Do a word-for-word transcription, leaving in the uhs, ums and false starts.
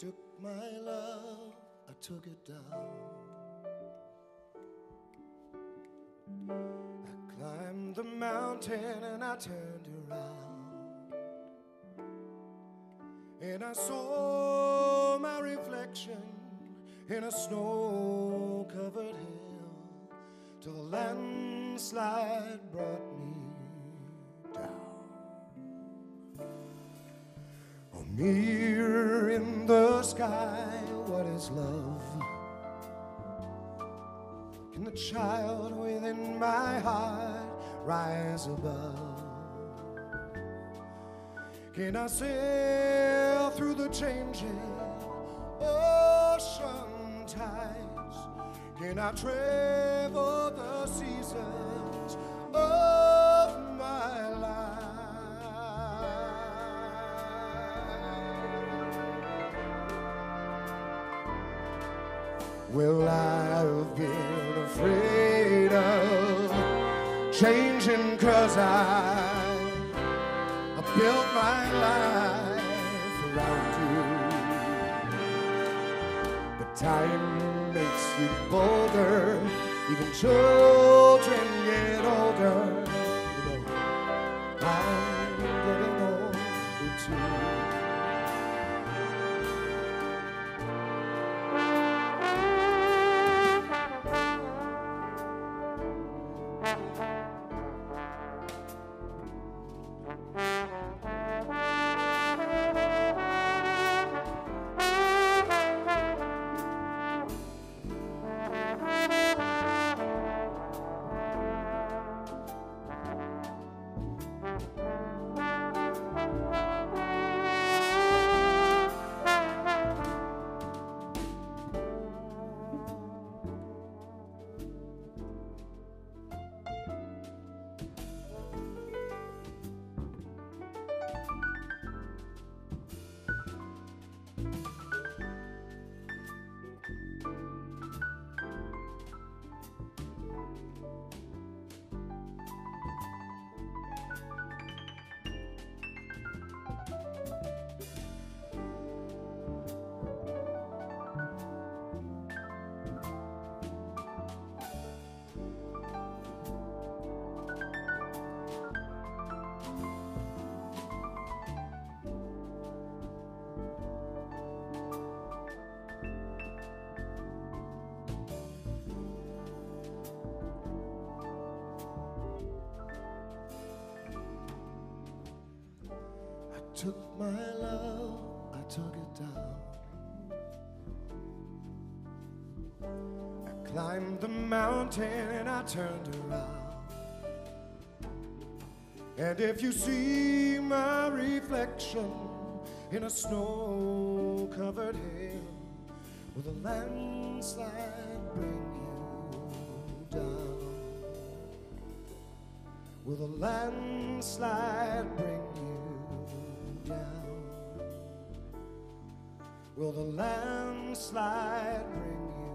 took my love, I took it down. I climbed the mountain and I turned around, and I saw my reflection in a snow-covered hill, till the landslide brought me down. A mirror in the sky, what is love? Can the child within my heart rise above? Can I sail through the changing ocean tides? Can I travel the seasons of my life? Well, I've been afraid of changing, 'cause I I built my life around you. But time makes you bolder, even children get older. You know, I'm getting older too. Took my love, I took it down. I climbed the mountain and I turned around. And if you see my reflection in a snow-covered hill, will the landslide bring you down? Will the landslide bring you down? Will the landslide bring you?